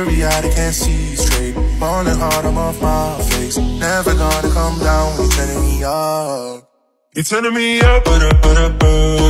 I can't see straight. Falling hard, I'm off my face. Never gonna come down when you're turning me up. You're turning me up, but up, but up, but up.